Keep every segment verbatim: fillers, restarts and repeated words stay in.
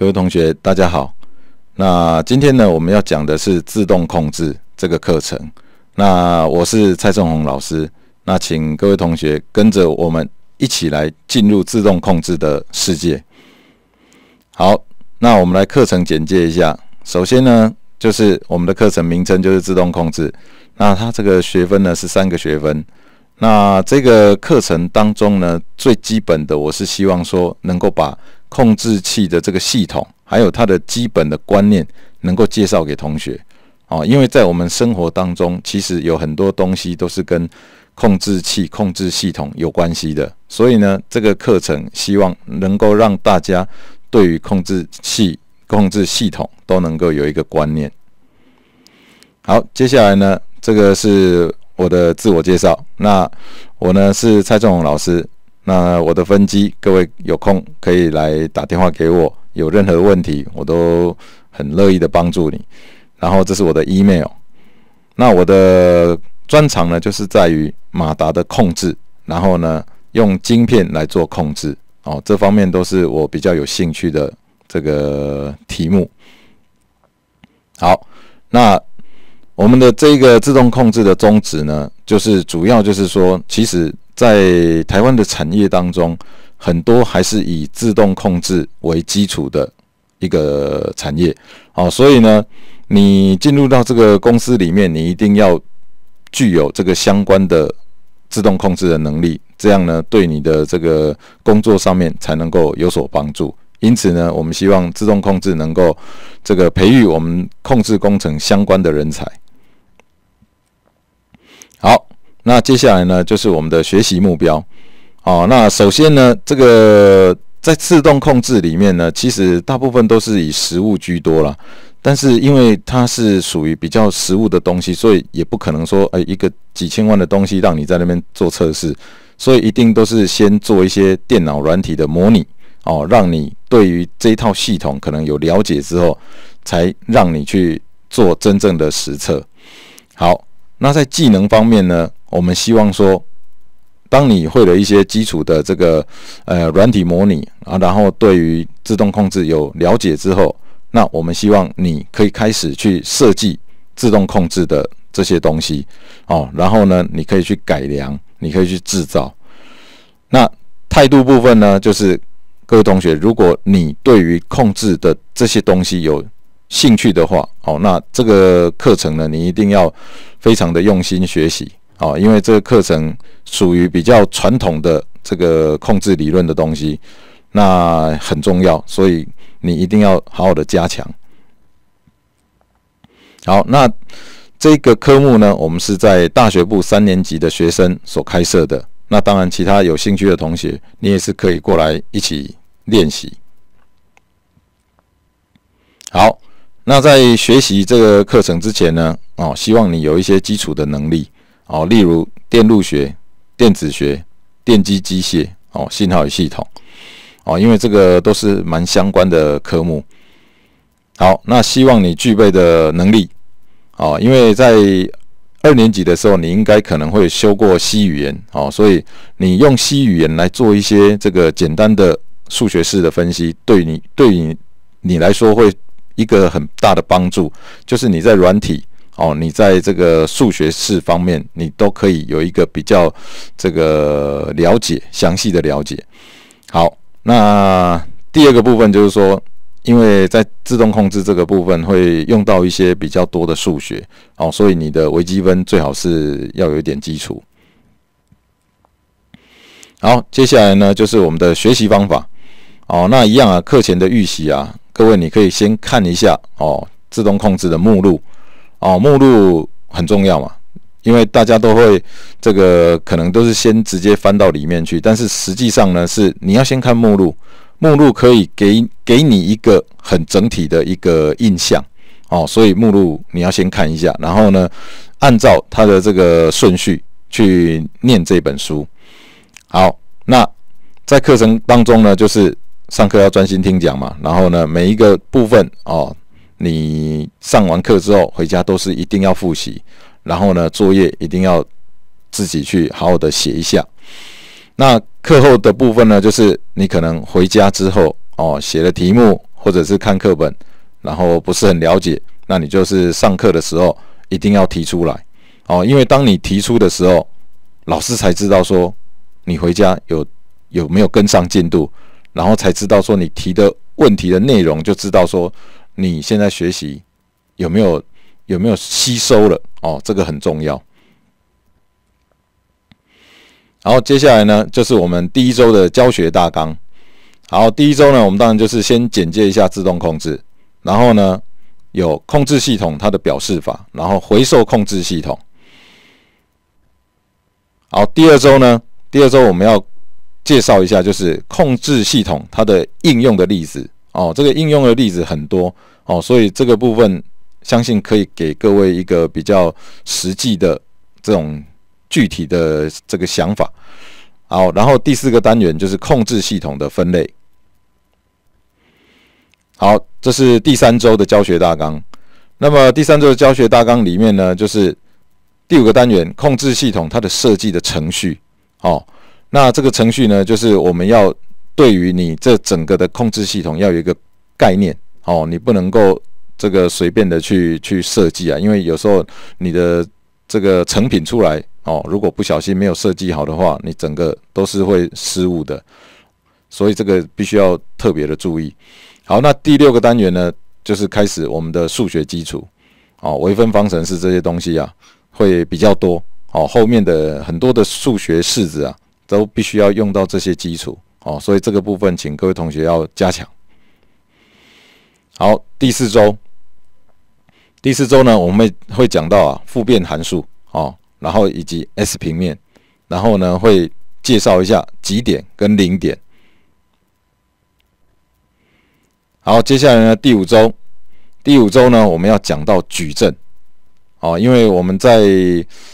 各位同学，大家好。那今天呢，我们要讲的是自动控制这个课程。那我是蔡正宏老师，那请各位同学跟着我们一起来进入自动控制的世界。好，那我们来课程简介一下。首先呢，就是我们的课程名称就是自动控制。那它这个学分呢是三个学分。那这个课程当中呢，最基本的我是希望说能够把控制器的这个系统，还有它的基本的观念，能够介绍给同学哦。因为在我们生活当中，其实有很多东西都是跟控制器、控制系统有关系的，所以呢，这个课程希望能够让大家对于控制器、控制系统都能够有一个观念。好，接下来呢，这个是我的自我介绍。那我呢是蔡正宏老师。那我的分机，各位有空可以来打电话给我，有任何问题我都很乐意的帮助你。然后这是我的 email。那我的专长呢，就是在于马达的控制，然后呢用晶片来做控制哦，这方面都是我比较有兴趣的这个题目。好，那我们的这个自动控制的宗旨呢，就是主要就是说，其实在台湾的产业当中，很多还是以自动控制为基础的一个产业哦，所以呢，你进入到这个公司里面，你一定要具有这个相关的自动控制的能力，这样呢，对你的这个工作上面才能够有所帮助。因此呢，我们希望自动控制能够这个培育我们控制工程相关的人才。好。那接下来呢，就是我们的学习目标哦。那首先呢，这个在自动控制里面呢，其实大部分都是以实物居多啦。但是因为它是属于比较实物的东西，所以也不可能说，哎、欸，一个几千万的东西让你在那边做测试，所以一定都是先做一些电脑软体的模拟哦，让你对于这一套系统可能有了解之后，才让你去做真正的实测。好，那在技能方面呢？我们希望说，当你会了一些基础的这个呃软体模拟啊，然后对于自动控制有了解之后，那我们希望你可以开始去设计自动控制的这些东西哦，然后呢，你可以去改良，你可以去制造。那态度部分呢，就是各位同学，如果你对于控制的这些东西有兴趣的话哦，那这个课程呢，你一定要非常的用心学习。哦，因为这个课程属于比较传统的这个控制理论的东西，那很重要，所以你一定要好好的加强。好，那这个科目呢，我们是在大学部三年级的学生所开设的。那当然，其他有兴趣的同学，你也是可以过来一起练习。好，那在学习这个课程之前呢，哦，希望你有一些基础的能力。哦，例如电路学、电子学、电机机械、哦，信号与系统，哦，因为这个都是蛮相关的科目。好，那希望你具备的能力，哦，因为在二年级的时候，你应该可能会修过 C 语言，哦，所以你用 C 语言来做一些这个简单的数学式的分析，对你对你你来说会一个很大的帮助，就是你在软体。哦，你在这个数学式方面，你都可以有一个比较这个了解、详细的了解。好，那第二个部分就是说，因为在自动控制这个部分会用到一些比较多的数学，哦，所以你的微积分最好是要有一点基础。好，接下来呢就是我们的学习方法。哦，那一样啊，课前的预习啊，各位你可以先看一下哦，自动控制的目录。哦，目录很重要嘛，因为大家都会这个可能都是先直接翻到里面去，但是实际上呢是你要先看目录，目录可以给给你一个很整体的一个印象哦，所以目录你要先看一下，然后呢按照它的这个顺序去念这本书。好，那在课程当中呢，就是上课要专心听讲嘛，然后呢每一个部分哦。你上完课之后回家都是一定要复习，然后呢，作业一定要自己去好好的写一下。那课后的部分呢，就是你可能回家之后哦，写了题目或者是看课本，然后不是很了解，那你就是上课的时候一定要提出来哦，因为当你提出的时候，老师才知道说你回家有有没有跟上进度，然后才知道说你提的问题的内容，就知道说你现在学习有没有有没有吸收了哦，这个很重要。然后接下来呢，就是我们第一周的教学大纲。好，第一周呢，我们当然就是先简介一下自动控制，然后呢有控制系统它的表示法，然后回收控制系统。好，第二周呢，第二周我们要介绍一下就是控制系统它的应用的例子哦，这个应用的例子很多哦，所以这个部分相信可以给各位一个比较实际的这种具体的这个想法。好，然后第四个单元就是控制系统的分类。好，这是第三周的教学大纲。那么第三周的教学大纲里面呢，就是第五个单元控制系统它的设计的程序。哦，那这个程序呢，就是我们要对于你这整个的控制系统要有一个概念哦，你不能够这个随便的去去设计啊，因为有时候你的这个成品出来哦，如果不小心没有设计好的话，你整个都是会失误的，所以这个必须要特别的注意。好，那第六个单元呢，就是开始我们的数学基础哦，微分方程式这些东西啊，会比较多哦，后面的很多的数学式子啊，都必须要用到这些基础哦，所以这个部分请各位同学要加强。好，第四周，第四周呢，我们会讲到啊复变函数哦。然后以及 S 平面，然后呢会介绍一下极点跟零点。好，接下来呢第五周，第五周呢我们要讲到矩阵哦，因为我们在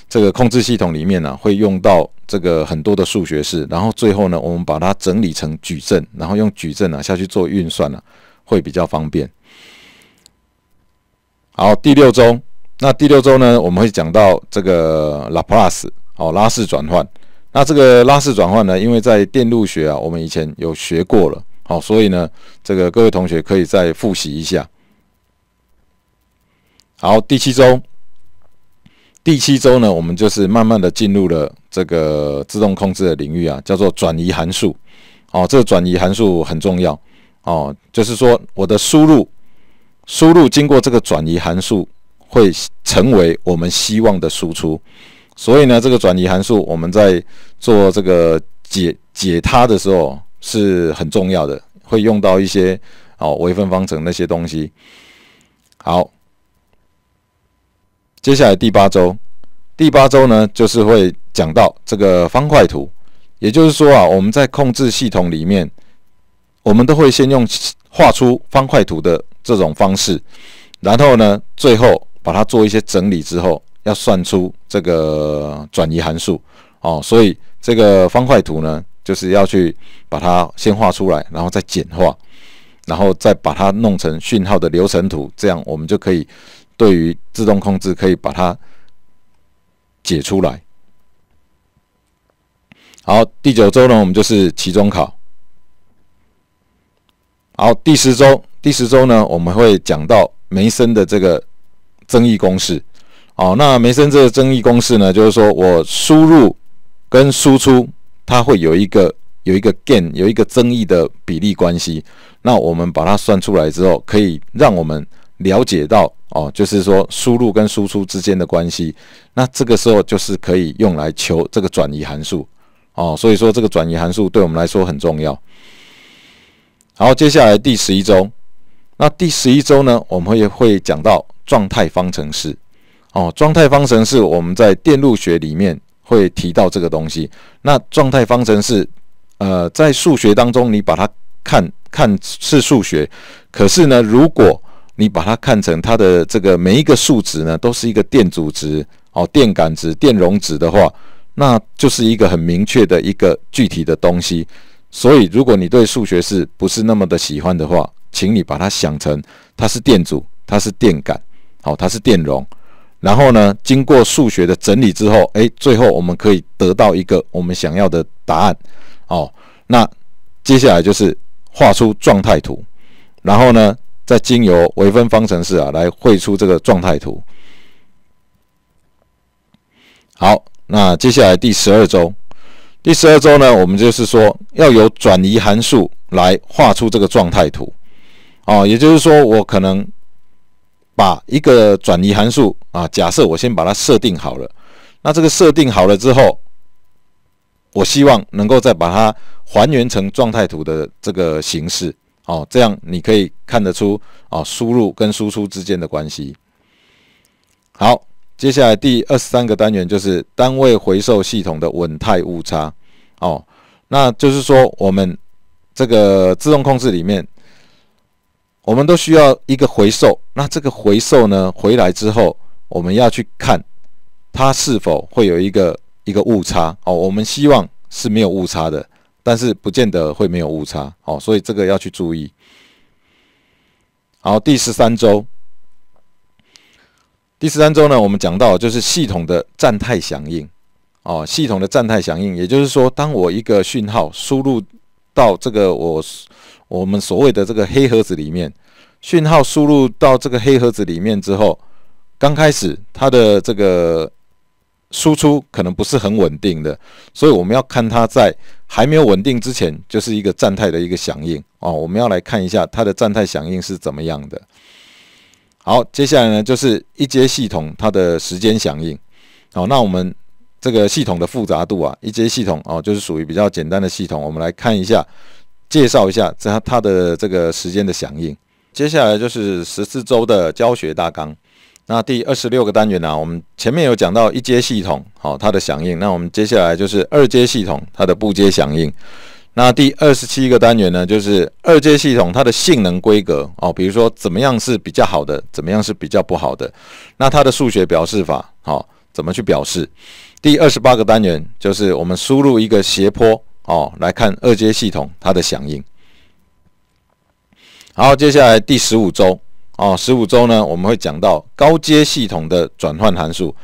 这个控制系统里面呢、啊、会用到这个很多的数学式，然后最后呢我们把它整理成矩阵，然后用矩阵啊下去做运算啊，会比较方便。好，第六周。那第六周呢，我们会讲到这个 Laplace 哦，拉氏转换。那这个拉氏转换呢，因为在电路学啊，我们以前有学过了，好、哦，所以呢，这个各位同学可以再复习一下。好，第七周，第七周呢，我们就是慢慢的进入了这个自动控制的领域啊，叫做转移函数。哦，这个转移函数很重要哦，就是说我的输入，输入经过这个转移函数，会成为我们希望的输出，所以呢，这个转移函数我们在做这个解解它的时候是很重要的，会用到一些哦微分方程那些东西。好，接下来第八周，第八周呢就是会讲到这个方块图，也就是说啊，我们在控制系统里面，我们都会先用画出方块图的这种方式，然后呢，最后把它做一些整理之后，要算出这个转移函数哦，所以这个方块图呢，就是要去把它先画出来，然后再简化，然后再把它弄成讯号的流程图，这样我们就可以对于自动控制可以把它解出来。好，第九周呢，我们就是期中考。好，第十周，第十周呢，我们会讲到梅森的这个增益公式，哦，那梅森这个增益公式呢，就是说我输入跟输出，它会有一个有一个 gain 有一个增益的比例关系。那我们把它算出来之后，可以让我们了解到哦，就是说输入跟输出之间的关系。那这个时候就是可以用来求这个转移函数哦，所以说这个转移函数对我们来说很重要。好，接下来第十一周，那第十一周呢，我们会会讲到状态方程式哦，状态方程式我们在电路学里面会提到这个东西。那状态方程式，呃，在数学当中，你把它看看是数学，可是呢，如果你把它看成它的这个每一个数值呢，都是一个电阻值哦、电感值、电容值的话，那就是一个很明确的一个具体的东西。所以，如果你对数学是不是那么的喜欢的话，请你把它想成它是电阻，它是电感。好，它是电容，然后呢，经过数学的整理之后，哎，最后我们可以得到一个我们想要的答案。哦，那接下来就是画出状态图，然后呢，再经由微分方程式啊来绘出这个状态图。好，那接下来第十二周，第十二周呢，我们就是说要由转移函数来画出这个状态图。哦，也就是说，我可能把一个转移函数啊，假设我先把它设定好了，那这个设定好了之后，我希望能够再把它还原成状态图的这个形式。哦，这样你可以看得出啊，输入跟输出之间的关系。好。接下来第二十三个单元就是单位回收系统的稳态误差哦，那就是说我们这个自动控制里面，我们都需要一个回收，那这个回收呢回来之后，我们要去看它是否会有一个一个误差哦，我们希望是没有误差的，但是不见得会没有误差哦，所以这个要去注意。好，第十三周。第十三周呢，我们讲到就是系统的站态响应，哦，系统的站态响应，也就是说，当我一个讯号输入到这个我我们所谓的这个黑盒子里面，讯号输入到这个黑盒子里面之后，刚开始它的这个输出可能不是很稳定的，所以我们要看它在还没有稳定之前，就是一个站态的一个响应哦，我们要来看一下它的站态响应是怎么样的。好，接下来呢就是一阶系统它的时间响应。好，那我们这个系统的复杂度啊，一阶系统哦就是属于比较简单的系统，我们来看一下，介绍一下它的这个时间的响应。接下来就是十四周的教学大纲。那第二十六个单元啊，我们前面有讲到一阶系统好它的响应，那我们接下来就是二阶系统它的步阶响应。那第二十七个单元呢，就是二阶系统它的性能规格哦，比如说怎么样是比较好的，怎么样是比较不好的，那它的数学表示法哦，怎么去表示。第二十八个单元就是我们输入一个斜坡哦，来看二阶系统它的响应。好，接下来第十五周哦，十五周呢，我们会讲到高阶系统的转换函数。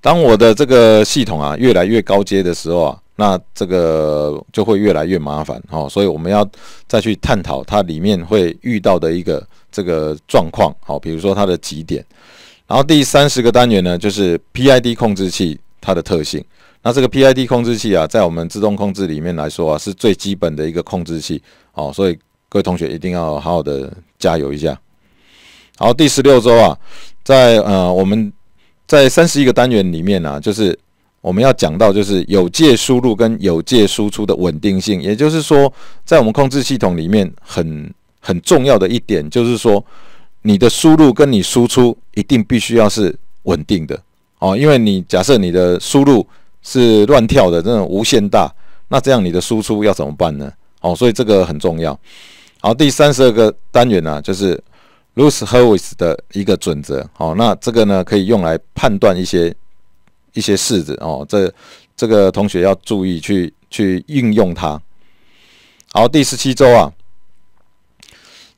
当我的这个系统啊越来越高阶的时候啊，那这个就会越来越麻烦哦，所以我们要再去探讨它里面会遇到的一个这个状况哦，比如说它的极点。然后第三十个单元呢，就是 P I D 控制器它的特性。那这个 P I D 控制器啊，在我们自动控制里面来说啊，是最基本的一个控制器哦，所以各位同学一定要好好的加油一下。好，第十六周啊，在呃我们在三十一个单元里面啊，就是我们要讲到就是有界输入跟有界输出的稳定性，也就是说，在我们控制系统里面很很重要的一点就是说，你的输入跟你输出一定必须要是稳定的哦，因为你假设你的输入是乱跳的那种无限大，那这样你的输出要怎么办呢？哦，所以这个很重要。好，第三十二个单元啊，就是 Luce horowitz 的一个准则哦，那这个呢可以用来判断一些。一些式子哦，这这个同学要注意去去运用它。好，第十七周啊，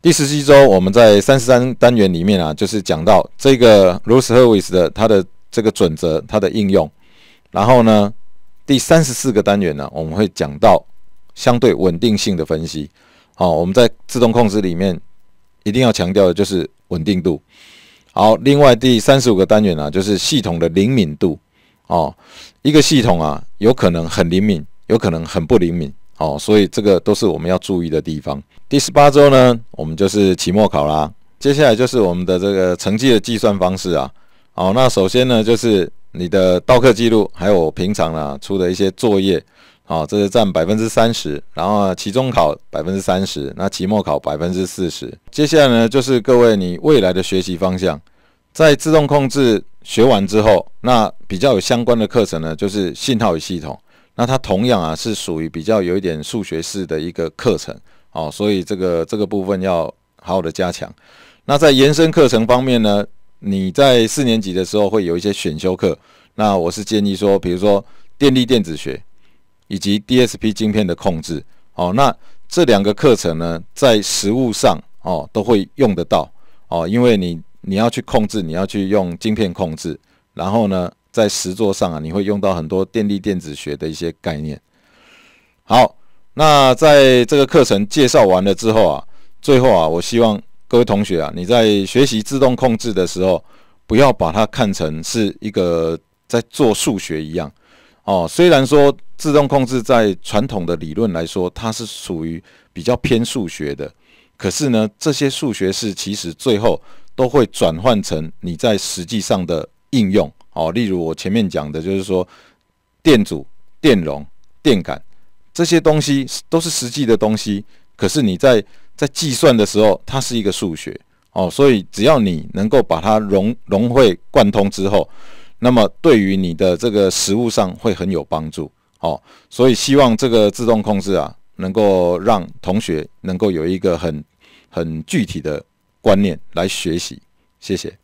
第十七周我们在三十三单元里面啊，就是讲到这个 Luce horowitz 的它的这个准则它的应用。然后呢，第三十四个单元呢、啊，我们会讲到相对稳定性的分析。好、哦，我们在自动控制里面一定要强调的就是稳定度。好，另外第三十五个单元啊，就是系统的灵敏度。哦，一个系统啊，有可能很灵敏，有可能很不灵敏哦，所以这个都是我们要注意的地方。第十八周呢，我们就是期末考啦，接下来就是我们的这个成绩的计算方式啊。哦，那首先呢，就是你的到课记录，还有我平常啊出的一些作业，哦，这是占 百分之三十， 然后、啊、期中考 百分之三十， 那期末考 百分之四十。接下来呢，就是各位你未来的学习方向。在自动控制学完之后，那比较有相关的课程呢，就是信号与系统。那它同样啊是属于比较有一点数学式的一个课程哦，所以这个这个部分要好好的加强。那在延伸课程方面呢，你在四年级的时候会有一些选修课。那我是建议说，比如说电力电子学以及 D S P 晶片的控制哦，那这两个课程呢，在实务上哦都会用得到哦，因为你。你要去控制，你要去用晶片控制，然后呢，在实作上啊，你会用到很多电力电子学的一些概念。好，那在这个课程介绍完了之后啊，最后啊，我希望各位同学啊，你在学习自动控制的时候，不要把它看成是一个在做数学一样哦。虽然说自动控制在传统的理论来说，它是属于比较偏数学的，可是呢，这些数学式其实最后都会转换成你在实际上的应用哦。例如我前面讲的，就是说电阻、电容、电感这些东西都是实际的东西，可是你在在计算的时候，它是一个数学哦，所以只要你能够把它融融会贯通之后，那么对于你的这个实务上会很有帮助哦。所以希望这个自动控制啊，能够让同学能够有一个很很具体的观念来学习。谢谢。